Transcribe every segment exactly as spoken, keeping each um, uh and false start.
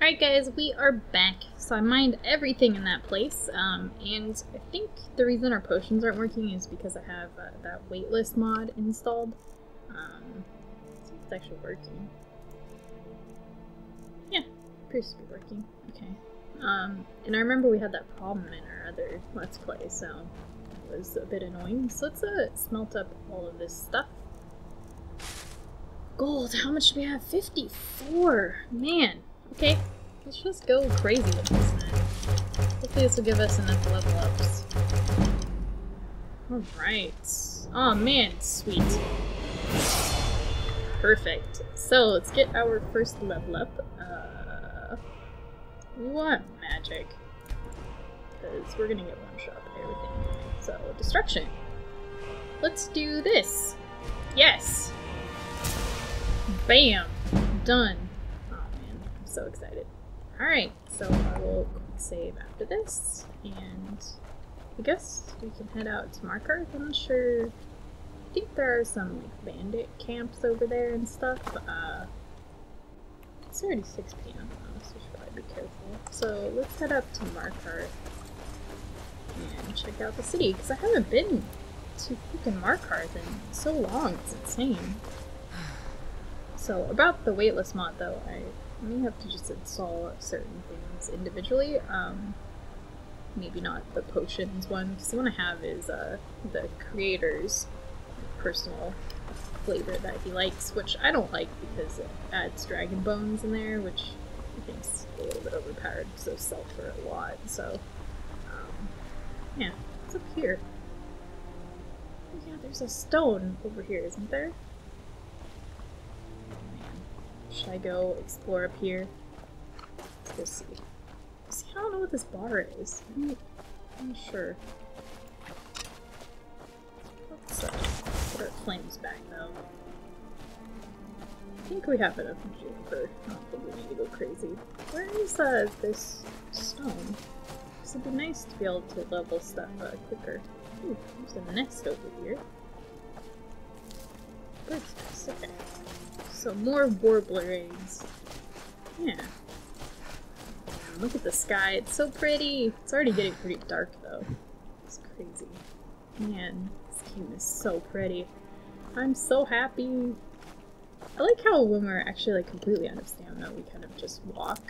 Alright guys, we are back. So I mined everything in that place, um, and I think the reason our potions aren't working is because I have uh, that waitlist mod installed. Um, so it's actually working. Yeah, appears to be working. Okay. Um, and I remember we had that problem in our other Let's Play, so it was a bit annoying. So let's uh, smelt up all of this stuff. Gold, how much do we have? fifty-four! Man! Okay, let's just go crazy with this then. Hopefully this will give us enough level ups. Alright. Oh man, sweet. Perfect. So let's get our first level up. Uh, we want magic. Because we're gonna get one shot by everything. So, destruction. Let's do this. Yes! Bam! Done. So excited. Alright, so I will quick save after this, and I guess we can head out to Markarth. I'm not sure. I think there are some like bandit camps over there and stuff. Uh, it's already six p m now, so we should probably be careful. So let's head up to Markarth and check out the city, because I haven't been to freaking Markarth in so long, it's insane. So about the waitlist mod though, I may have to just install certain things individually. Um, maybe not the potions one, because the one I have is uh, the creator's personal flavor that he likes, which I don't like because it adds dragon bones in there, which I think is a little bit overpowered, so sell for a lot. So, um, yeah, it's up here. Oh, yeah, there's a stone over here, isn't there? Should I go explore up here? Let's go see. See, I don't know what this bar is. I'm not sure. Let's uh, put our flames back, though. I think we have enough juniper. I don't think we need to go crazy. Where is uh, this stone? This would be nice to be able to level stuff uh, quicker. Ooh, there's a nest over here. Bird's nest, okay. So more warbler eggs. Yeah. Look at the sky, it's so pretty! It's already getting pretty dark though. It's crazy. Man, this game is so pretty. I'm so happy. I like how when we're actually like completely out of stamina, we kind of just walk.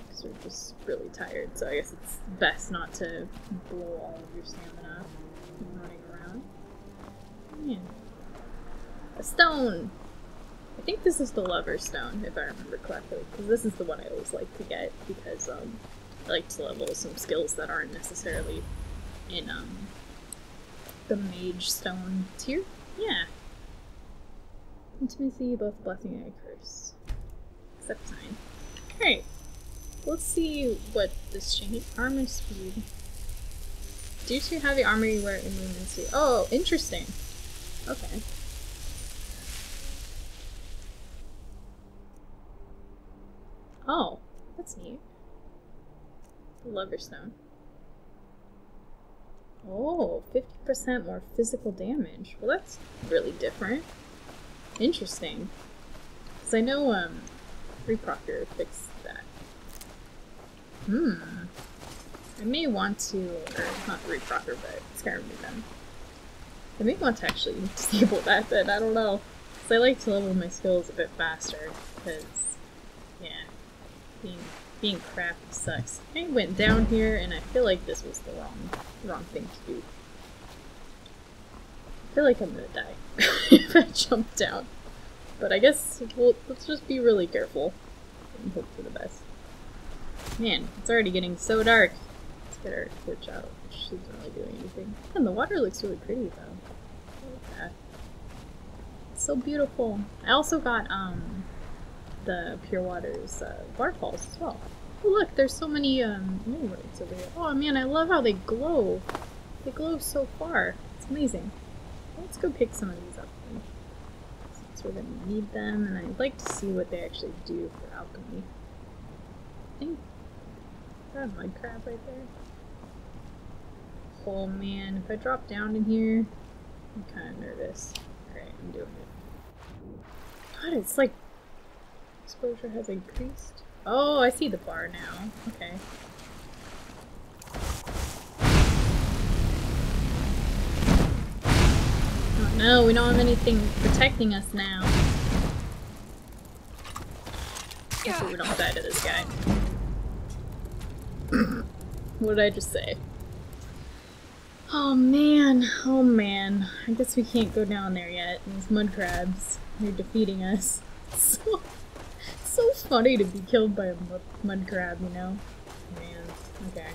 Because we're just really tired, so I guess it's best not to blow all of your stamina running around. Yeah. A stone! I think this is the Lover Stone, if I remember correctly, because this is the one I always like to get, because um, I like to level some skills that aren't necessarily in um, the Mage Stone tier. Yeah. Intimacy, both blessing and a curse. Except sign. Alright. Let's see what this changes. Armor speed. Due to heavy armor you wear in movement speed. Oh, interesting. Okay. Oh, that's neat. The Lover Stone. Oh, fifty percent more physical damage. Well, that's really different. Interesting. Because I know, um, ReProccer fixed that. Hmm. I may want to, or not ReProccer, but Skyrim did them. I may want to actually disable that, but I don't know. Because I like to level my skills a bit faster, because, yeah. Being, being crap sucks. I went down here and I feel like this was the wrong wrong thing to do. I feel like I'm gonna die if I jump down. But I guess we'll, let's just be really careful and hope for the best. Man, it's already getting so dark. Let's get our torch out, which isn't really doing anything. And the water looks really pretty though. Look at that. It's so beautiful. I also got um the Pure Waters uh, bar falls as well. Oh, look, there's so many um, moonwords over here. Oh man, I love how they glow. They glow so far. It's amazing. Let's go pick some of these up then, since we're going to need them, and I'd like to see what they actually do for alchemy. I think is that a mud crab right there? Oh man, if I drop down in here, I'm kind of nervous. Alright, I'm doing it. God, it's like exposure has increased. Oh, I see the bar now. Okay. Oh no, we don't have anything protecting us now. Hopefully we don't die to this guy. What did I just say? Oh man, oh man. I guess we can't go down there yet. These mud crabs, they're defeating us. So, so funny to be killed by a mud crab, you know? Man, okay.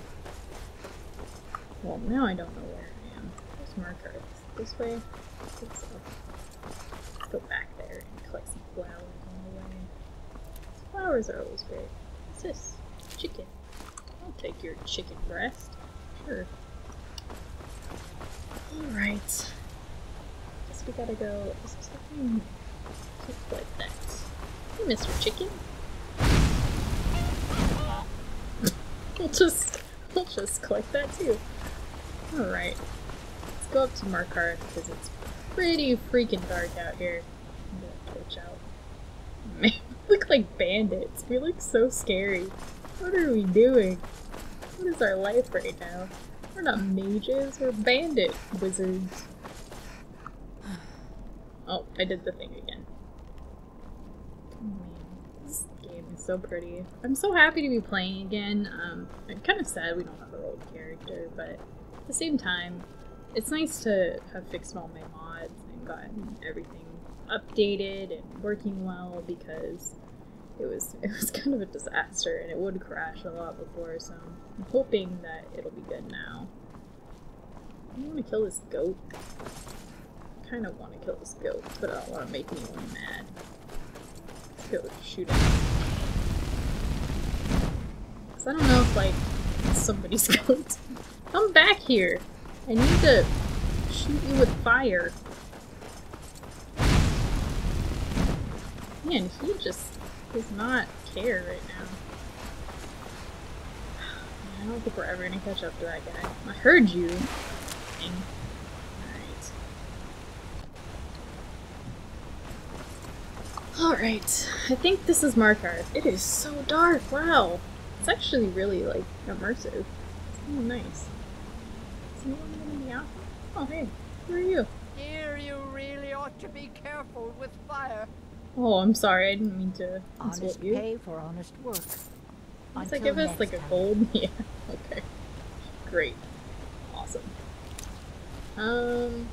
Well, now I don't know where I am. There's Markarth. This way? I think so. Let's go back there and collect some flowers on the way. Flowers are always great. What's this? Chicken. I'll take your chicken breast. Sure. Alright. Guess we gotta go. Is this something? Just like that. Hey, Mister Chicken. We'll just, we'll just collect that too. Alright. Let's go up to Markarth because it's pretty freaking dark out here. I'm gonna torch out. Man, we look like bandits. We look so scary. What are we doing? What is our life right now? We're not mages, we're bandit wizards. Oh, I did the thing again. Oh man, this game is so pretty. I'm so happy to be playing again. Um, I'm kind of sad we don't have our old character, but at the same time, it's nice to have fixed all my mods and gotten everything updated and working well because it was it was kind of a disaster and it would crash a lot before, so I'm hoping that it'll be good now. I want to kill this goat. I kind of want to kill this goat, but I don't want to make anyone mad. Let's go shoot him. Because I don't know if, like, somebody's going to come back here. I need to shoot you with fire. Man, he just does not care right now. I don't think we're ever gonna catch up to that guy. I heard you. Dang. Alright. Alright. I think this is Markarth. It is so dark. Wow. It's actually really, like, immersive. It's really nice. Is anyone in the office? Oh, hey. Who are you? Here, you really ought to be careful with fire. Oh, I'm sorry. I didn't mean to insult you. Honest pay for honest work. Does that give us like a gold? Yeah. Okay. Great. Awesome. Um.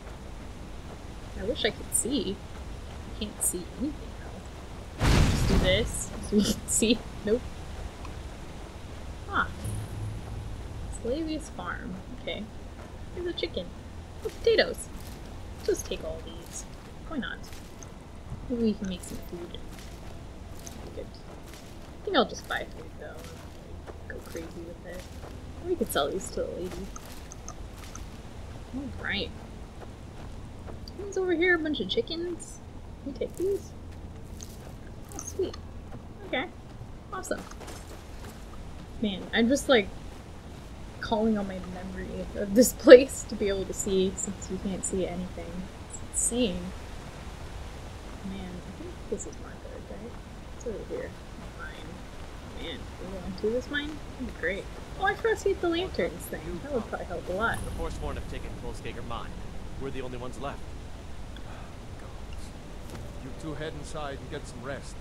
I wish I could see. I can't see anything now. Just do this so we can see. Nope. Ah. Slavius Farm. Okay. Here's a chicken. Oh, potatoes. Just take all these. Why not? Maybe we can make some food. Good. I think I'll just buy food though and go crazy with it. Or we could sell these to the lady. Alright. Who's over here? A bunch of chickens. Can we take these? Oh, sweet. Okay. Awesome. Man, I'm just like calling on my memory of this place to be able to see since we can't see anything. It's insane. Man, I think this is Markarth, right? It's over here. Mine. Man, we're going to this mine? That'd be great. Oh, I forgot to get the lanterns thing. That would probably help a lot. The Forsworn have taken Kolskeggr mine. We're the only ones left. Gods. You two head inside and get some rest.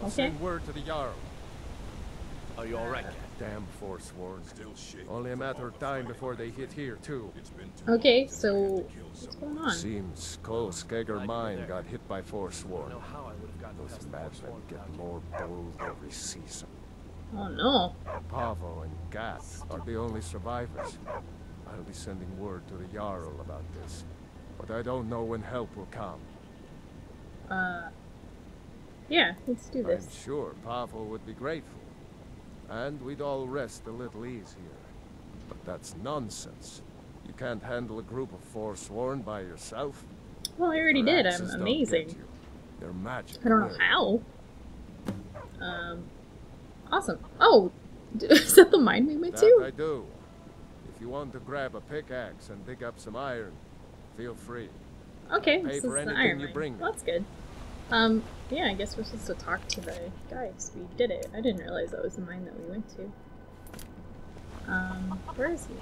I'll okay. send word to the Jarl. Are you alright, Cat? Damn Forsworn. Still shit. Only a matter of time before they hit here, too. Okay, so what's going on? Seems Kolskeggr mine got hit by Forsworn. Those madmen get more bold every season. Oh no. Pavo and Gath are the only survivors. I'll be sending word to the Jarl about this. But I don't know when help will come. Uh. Yeah, let's do this. I'm sure Pavo would be grateful. And we'd all rest a little easier. But that's nonsense. You can't handle a group of Forsworn by yourself. Well, I already did. I'm amazing. They're magic. I don't know how. Um, awesome. Oh, is that the mine we went to? I do. If you want to grab a pickaxe and dig up some iron, feel free. Okay, this is the iron mine. Well, that's good. Um, Yeah, I guess we're supposed to talk to the guys. We did it. I didn't realize that was the mine that we went to. Um, where is he?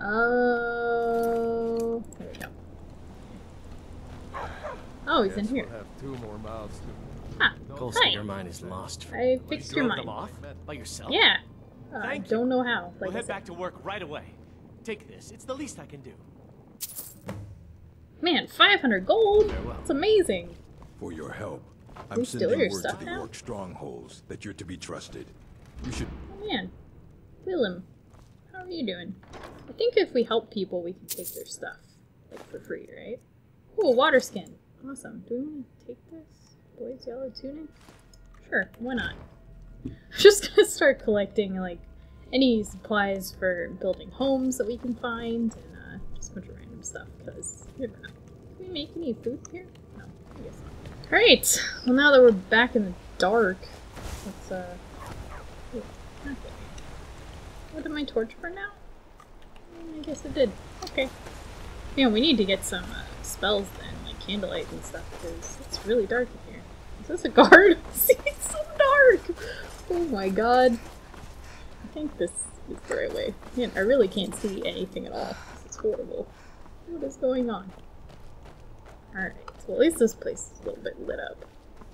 Oh, there we go. Oh, he's in here. We'll have two more mouths to... Ah, hi. Your mine is lost. I fixed your mine. Off by yourself? Yeah. Uh, Thank I don't know how. Like we'll head back to work right away. Take this. It's the least I can do. Man, five hundred gold. It's amazing. For your help, I'm sending word to the orc strongholds that you're to be trusted. You should. Oh, man, Willem, how are you doing? I think if we help people, we can take their stuff, like, for free, right? Ooh, water skin. Awesome. Do we want to take this? Boys, yellow tunic? Sure, why not? I'm just gonna start collecting, like, any supplies for building homes that we can find, and, uh, just a bunch of random stuff, because you never know. Can we make any food here? No, I guess not. Alright! Well, now that we're back in the dark, let's, uh... Ooh, okay. What did my torch burn now? I guess it did. Okay. Yeah, we need to get some uh, spells then, like candlelight and stuff, because it's really dark in here. Is this a guard? See, it's so dark! Oh my god. I think this is the right way. Man, I really can't see anything at all. This is horrible. What is going on? Alright, so at least this place is a little bit lit up.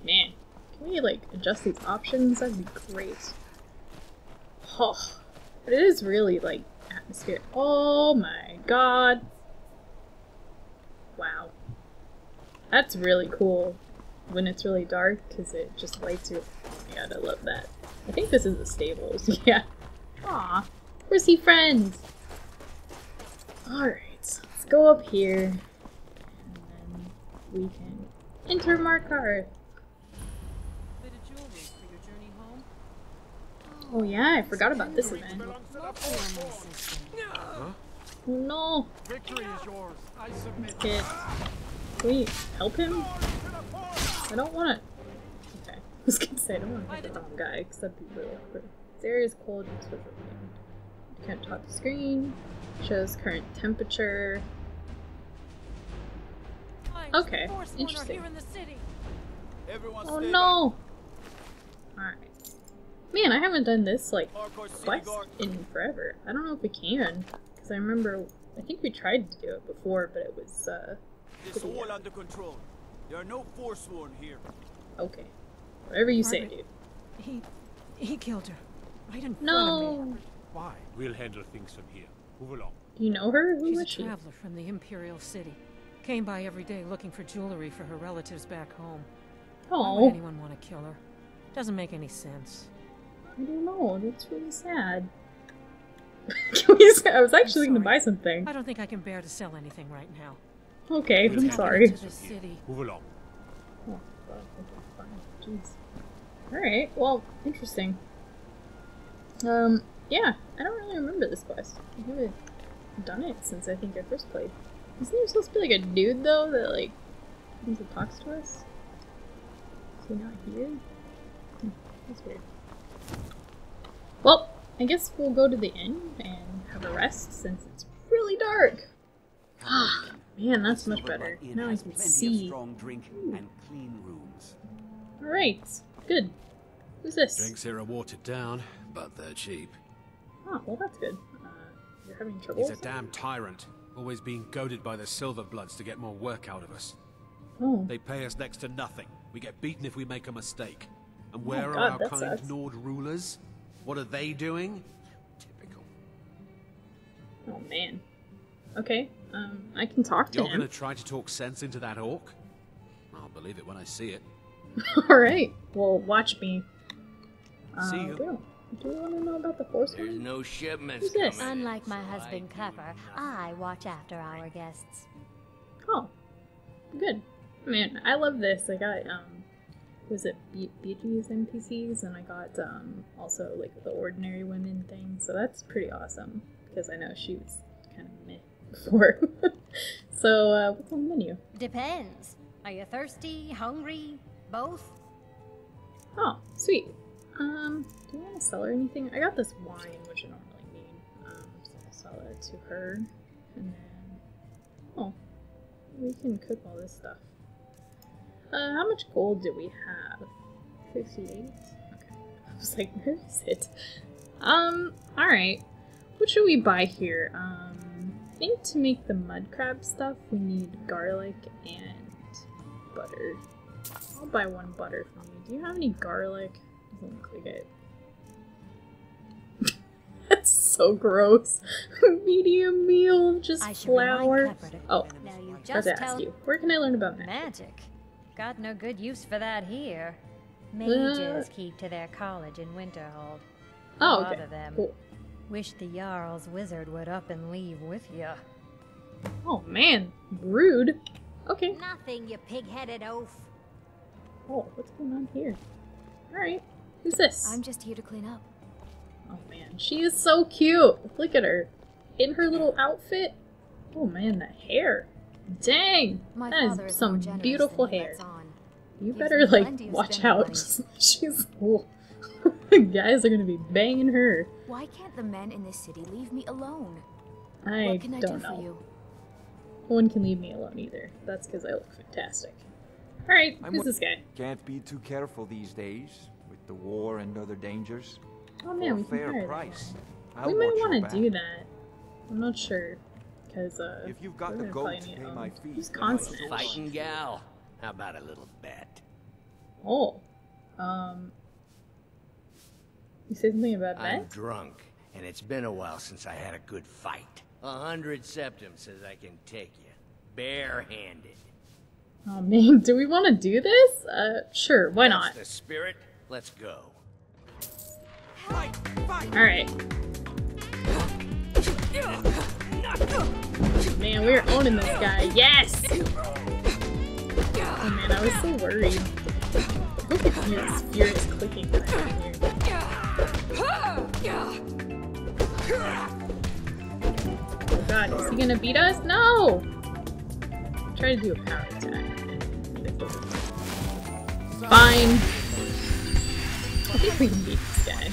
Man, can we, like, adjust these options? That'd be great. Oh, but it is really, like, atmosphere. Oh my god. Wow. That's really cool when it's really dark because it just lights you. Oh my god, I love that. I think this is the stables. Yeah. Aww. Where's he friends? Alright, let's go up here. And then we can enter Markarth. Oh yeah, I forgot about this event. Huh? No. Victory is yours. I submit. Okay. Can we help him? I don't want to. Okay. I was gonna say I don't want to hit the wrong guy, because that'd be really awkward. There is cold and switch over. Can't top the screen. Shows current temperature. Okay. Interesting. Oh no. Alright. Man, I haven't done this, like, quest in forever. I don't know if we can, because I remember, I think we tried to do it before, but it was, uh... This wall under control. There are no Forsworn here. Okay. Whatever you Margaret, say, dude. He... he killed her. Right in no. front of me. Why? We'll handle things from here. Move along. You know her? Who She's was she? She's a traveler from the Imperial City. Came by every day looking for jewelry for her relatives back home. Oh. Why would anyone want to kill her? Doesn't make any sense. I don't know, that's really sad. Can we say, I was actually gonna buy something. I don't think I can bear to sell anything right now. Okay, I'm sorry. Move along. Oh, okay, alright, well, interesting. Um, yeah, I don't really remember this quest. I haven't done it since I think I first played. Isn't there supposed to be like a dude though that like comes and talks to us? Is he not here? Hmm, that's weird. Well, I guess we'll go to the inn and have a rest since it's really dark. Ah, man, that's much better. Now I can see. Alright, good. Who's this? Drinks here are watered down, but they're cheap. Oh, well that's good. Uh, you're having trouble? He's a damn tyrant, always being goaded by the silver bloods to get more work out of us. Oh. They pay us next to nothing. We get beaten if we make a mistake. And where oh God, are our kind sucks. Nord rulers? What are they doing? Typical. Oh man. Okay, um, I can talk to You're him. You're gonna try to talk sense into that orc? I'll believe it when I see it. Alright, well, watch me. Uh, see you. Do, do you want to know about the force? There's no shipments coming. Who's this? Unlike my so husband, Copper, I watch after our guests. Oh, good. Man, I love this. I got, um, was it Bijin's N P Cs, and I got um, also like the ordinary women thing, so that's pretty awesome because I know she was kind of meh before. So uh, what's on the menu? Depends. Are you thirsty, hungry, both? Oh, sweet. Um, do you want to sell her anything? I got this wine, which I don't really need. Um, so I'll sell it to her, and then Oh, we can cook all this stuff. Uh, how much gold do we have? fifty-eight? Okay. I was like, where is it? Um, alright. What should we buy here? Um, I think to make the mud crab stuff, we need garlic and butter. I'll buy one butter from you. Do you have any garlic? Doesn't look like it. That's so gross. Medium meal, just flour. Oh, I was to ask you. Where can I learn about magic? Magic? Got no good use for that here. Mages uh, keep to their college in Winterhold. Oh, okay. Of them. Cool. Wish the Jarl's wizard would up and leave with ya. Oh man, rude. Okay. Nothing, you pig-headed oaf. Oh, what's going on here? Alright, who's this? I'm just here to clean up. Oh man, she is so cute! Look at her. In her little outfit. Oh man, the hair. Dang! My that is, is some beautiful hair. You Gives better, like, watch out. She's cool. The guys are gonna be banging her. Why can't the men in this city leave me alone? I what can don't I do know. For you? No one can leave me alone either. That's because I look fantastic. Alright, who's this guy? Can't be too careful these days, with the war and other dangers. Oh man, we can hire price. We might want to do that. I'm not sure, because uh, if you've got the gold to pay my fees, who's Cosnach? Fighting gal, how about a little bet? Oh, um, you said something about bet? I'm drunk, and it's been a while since I had a good fight. A hundred septum says I can take you, barehanded. Oh man, do we want to do this? Uh, sure, why not? That's the spirit. Let's go. Fight, fight. All right. Man, we are owning this guy. Yes. Oh man, I was so worried. Look at his spirits clicking when I'm in here. Oh god, is he gonna beat us? No. Try to do a power attack. Fine. I think we can beat this guy.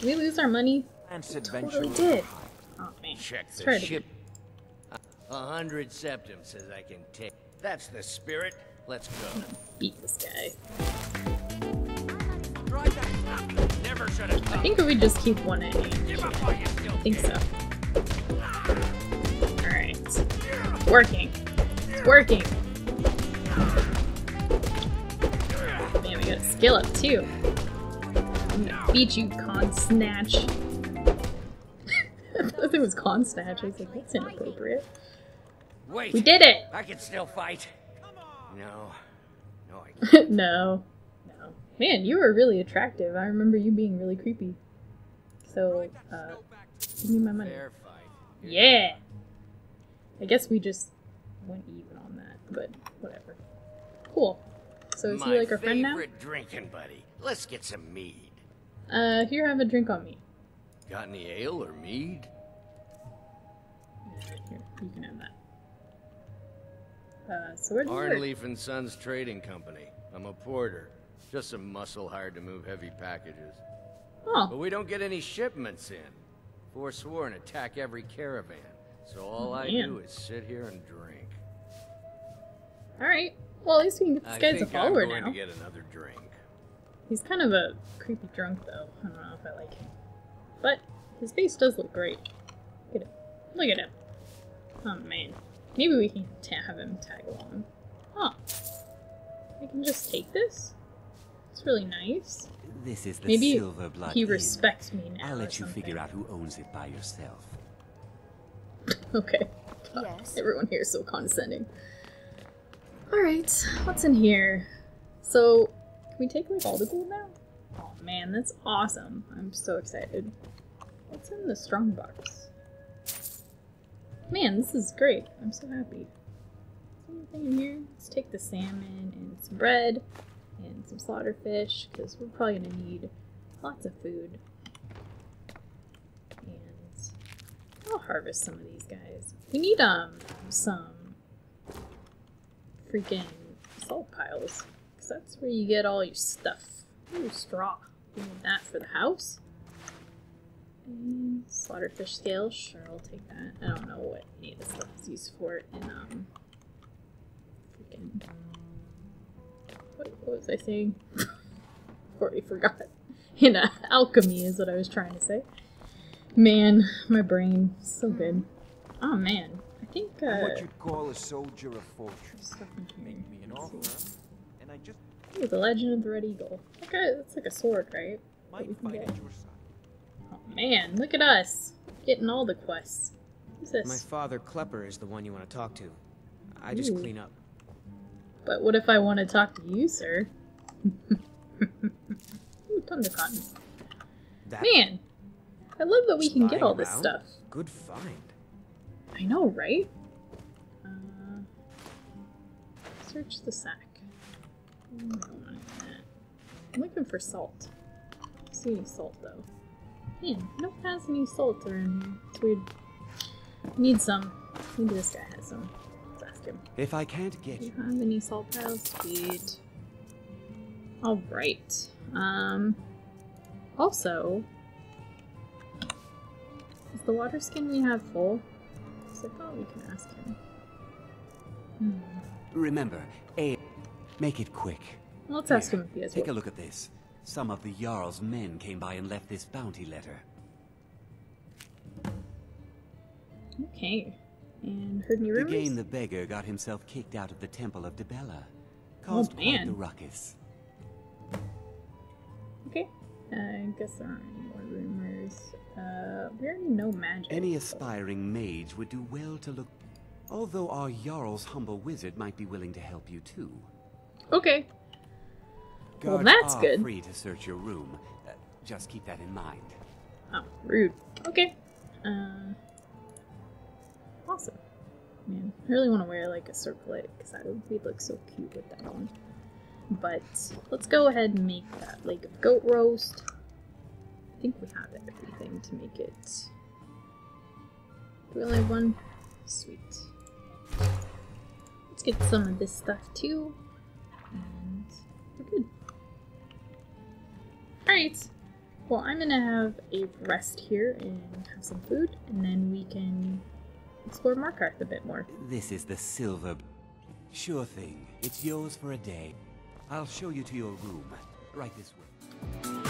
Did we lose our money? We totally did. Oh man. Check the Let's ship. A hundred septum says I can take. That's the spirit. Let's go. Beat this guy. Never should have I think we just keep one at eight. I think so. Alright. It's working. It's working. Skill up too. I'm gonna beat you, Cosnach. I thought it was Cosnach. I was like, that's inappropriate. Wait, we did it! I can still fight. No, no, I can't. no, no. Man, you were really attractive. I remember you being really creepy. So, uh, give me my money. Yeah. I guess we just went even on that, but whatever. Cool. So is My he like our friend now? Drinking buddy. Let's get some mead. Uh, here, have a drink on me. Got any ale or mead? Here, you can have that. Uh, so where do you Arnleaf and Sons Trading Company. I'm a porter. Just some muscle hired to move heavy packages. Oh. But we don't get any shipments in. Forsworn attack every caravan. So all oh, I man. do is sit here and drink. Alright. Well, at least we can get this guy as a follower now. I think I'm going to get another drink. He's kind of a creepy drunk, though. I don't know if I like him. But his face does look great. Look at him. Look at him. Oh, man. Maybe we can have him tag along. Huh. I can just take this? It's really nice. This is the Maybe silver blood he respects in. me now I'll let you something. figure out who owns it by yourself. Okay. Yes. Everyone here is so condescending. Alright, what's in here? So, can we take like all the gold now? Oh man, that's awesome. I'm so excited. What's in the strong box? Man, this is great. I'm so happy. Anything in here? Let's take the salmon and some bread and some slaughter fish because we're probably going to need lots of food. And I'll harvest some of these guys. We need um some freaking salt piles, because that's where you get all your stuff. Ooh, straw. We need that for the house. And slaughterfish scale, sure, I'll take that. I don't know what any of this stuff is used for in, um, freaking, what, what was I saying? Already forgot. In uh, alchemy is what I was trying to say. Man, my brain, so good. Oh man, I think, uh... what you'd call a soldier of fortune. Make me an offer, and I just... Ooh, the Legend of the Red Eagle. Okay, that's like a sword, right? That we can get. Oh man, look at us. Getting all the quests. Who's this? My father, Klepper, is the one you want to talk to. I just Ooh. clean up. But what if I want to talk to you, sir? Ooh, tons of cotton. That man, I love that we can get all this out? stuff. Good find. I know, right? Uh, search the sack. No, not that. I'm looking for salt. I don't see any salt, though. Man, no one has any salt around here. It's weird. Need some. Maybe this guy has some. Let's ask him. If I can't get Do you have any salt piles? Sweet. Alright. Um, also, is the water skin we have full? So I thought we can ask him. Hmm. Remember, a make it quick. Well, let's Here, ask him if he has Take will. a look at this. Some of the Jarl's men came by and left this bounty letter. Okay. And heard any rumors? The game the beggar got himself kicked out of the temple of Dibella. Caused oh, man. quite the ruckus. Okay, uh, I guess there aren't any more rumors. Uh, we already know magic. Any aspiring mage would do well to look. Although our Jarl's humble wizard might be willing to help you too. Okay. Guards well, that's are good. Free to search your room. Uh, just keep that in mind. Oh, rude. Okay. Uh, awesome. Man, I really want to wear like a circlet because that would we'd look so cute with that one. But let's go ahead and make that leg of goat roast. I think we have everything to make it. Do we only have one? Sweet. Let's get some of this stuff too. And we're good. Alright. Well, I'm gonna have a rest here and have some food, and then we can explore Markarth a bit more. This is the silver. Sure thing. It's yours for a day. I'll show you to your room, right this way.